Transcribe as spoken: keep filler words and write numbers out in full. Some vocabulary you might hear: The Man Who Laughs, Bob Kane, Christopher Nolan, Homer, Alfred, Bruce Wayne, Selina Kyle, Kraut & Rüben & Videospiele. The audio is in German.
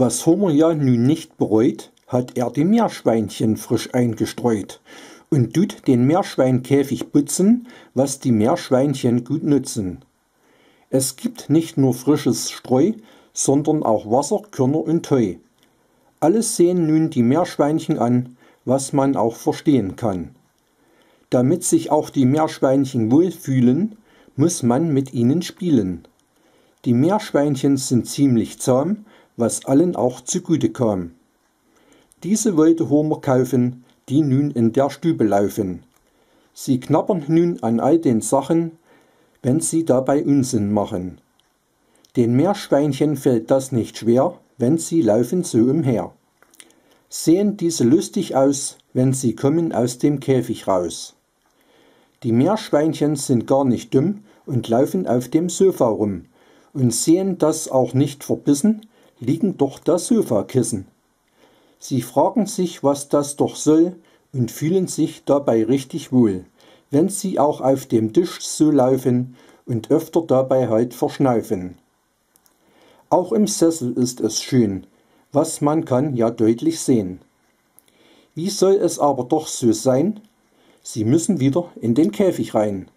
Was Homer ja nun nicht bereut, hat er dem Meerschweinchen frisch eingestreut und tut den Meerschweinkäfig putzen, was die Meerschweinchen gut nützen. Es gibt nicht nur frisches Streu, sondern auch Wasser, Körner und Heu. Alles sehen nun die Meerschweinchen an, was man auch verstehen kann. Damit sich auch die Meerschweinchen wohlfühlen, muss man mit ihnen spielen. Die Meerschweinchen sind ziemlich zahm, was allen auch zugute kam. Diese wollte Homer kaufen, die nun in der Stube laufen. Sie knabbern nun an all den Sachen, wenn sie dabei Unsinn machen. Den Meerschweinchen fällt das nicht schwer, wenn sie laufen so umher. Sehen diese lustig aus, wenn sie kommen aus dem Käfig raus. Die Meerschweinchen sind gar nicht dumm und laufen auf dem Sofa rum und sehen das auch nicht verbissen, liegen doch das Sofakissen. Sie fragen sich, was das doch soll und fühlen sich dabei richtig wohl, wenn sie auch auf dem Tisch so laufen und öfter dabei halt verschnaufen. Auch im Sessel ist es schön, was man kann ja deutlich sehen. Wie soll es aber doch so sein? Sie müssen wieder in den Käfig rein.